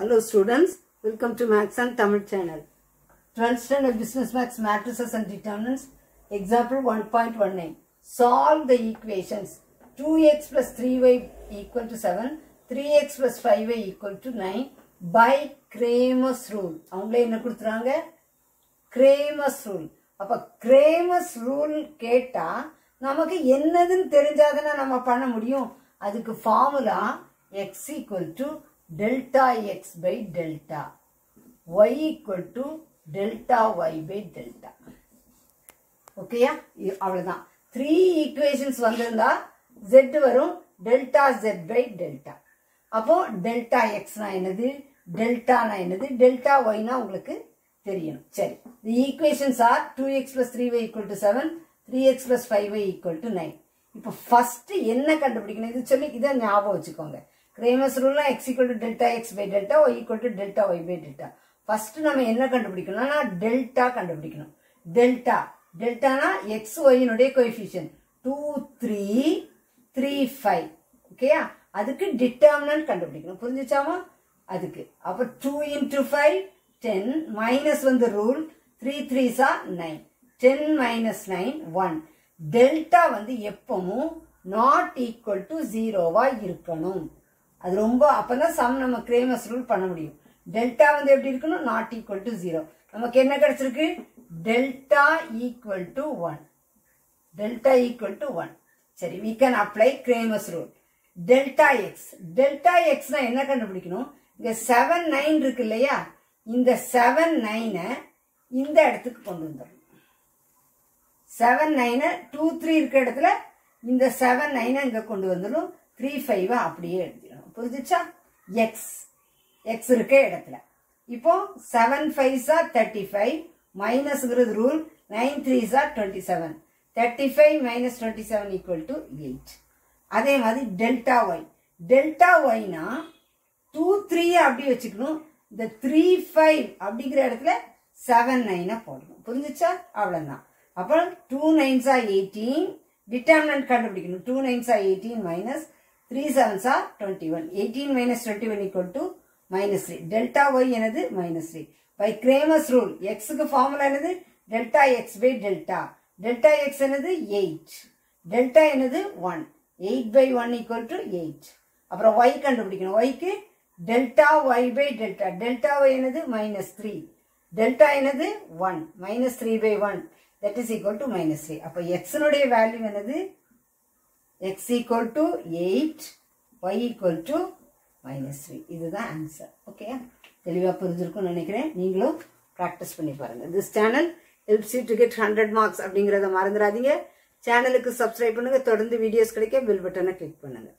Hello students, welcome to Maths and Tamil channel. Transcendent Business Maths, Matrices and Determinants, example 1.19. Solve the equations 2x plus 3y equal to 7, 3x plus 5y equal to 9 by Cramer's Rule. Cramer's Rule. Now, Cramer's Rule keta, namakku ennadhu therinjadana nama panna mudiyum. Adukku formula x equal to delta x by delta, y equal to delta y by delta. Okay ya? Avladhaan. 3 equations vandhundha z varum delta z by delta. Appo delta x na enadhu, delta na enadhu, delta y na ungalku theriyum. Seri. The equations are 2x plus 3y equal to 7, 3x plus 5y equal to 9. Now, first, what கண்டுபிடிக்கணும் இது சொல்லி இத ஞாபகம் வச்சுக்கோங்க. Cramer's ரூல்னா x equal to delta x by delta, y equal to delta y by delta. First நாம என்ன கண்டுபிடிக்கணும்னா டெல்டா கண்டுபிடிக்கணும். டெல்டா டெல்டானா x y னுடைய கோஎஃபிஷியன்ட் 2 3 3 5. ஓகேயா? அதுக்கு டிட்டர்மினன்ட் கண்டுபிடிக்கணும். புரிஞ்சுச்சாமா? அதுக்கு அப்ப 2 * 5 10 minus வந்து rule 3 3s are 9. 10 minus 9 1. Delta வந்து எப்பமும் not equal to 0 வா இருக்கணும். அது ரொம்ப அப்பதான் சம் நம்ம கிரேமர்ஸ் ரூல் பண்ண முடியும். டெல்டா வந்து எப்படி இருக்கணும்? not equal to 0. நமக்கு என்ன கிடைச்சிருக்கு? Delta equal to 1. Delta equal to 1. சரி, we can apply Cramer's rule. Delta x. Delta xனா என்ன கண்டுபிடிக்கணும்? இங்க 7 9 இருக்கு இல்லையா? இந்த 7 9 இந்த இடத்துக்கு கொண்டு வந்துரும். 7 9 2 3 இருக்க இடத்துல இந்த 7 9 அங்க கொண்டு வந்துரும், 3 5 அப்படியே எழுதிரும். புரிஞ்சுச்சா? x x இருக்க இடத்துல இப்போ 7 5s are 35 மைனஸ்ங்கிறது rule 9 3s are 27 35 minus 27 equal to 8. அதே மாதிரி டெல்டா y, டெல்டா y னா 2 3 அப்படியே வச்சுக்கணும், இந்த 3 5 அப்படிங்கிற இடத்துல 7 9 போடணும். புரிஞ்சுச்சா? அவ்வளவுதான். Upon 2 9s are 18, determinant கண்டுபிடிக்கணும். 2 9s are 18 minus 3 7s are 21. 18 minus 21 equal to minus 3. Delta y என்னது minus 3. By Cramer's rule, x க்கு formula என்னது delta x by delta. Delta x என்னது 8. Delta என்னது 1. 8 by 1 equal to 8. அப்புறம் y கண்டுபிடிக்கணும். y க்கு delta y by delta. Delta y என்னது minus 3. Delta என்னது 1. Minus 3 by 1. That is equal to minus 3. அப்போ x நுடைய value என்னது? x equal to 8, y equal to minus 3. இதுதான் answer. Okay? தெளிவா புரிஞ்சிருக்கும் நினைக்கிறேன். நீங்களும் practice பண்ணி பாருங்க. This channel helps you to get 100 marks அப்படிங்கறத மறந்துடாதீங்க. சேனலுக்கு subscribe பண்ணுங்க. தொடர்ந்து வீடியோஸ் கிடைக்க bell button-ஐ click பண்ணுங்க.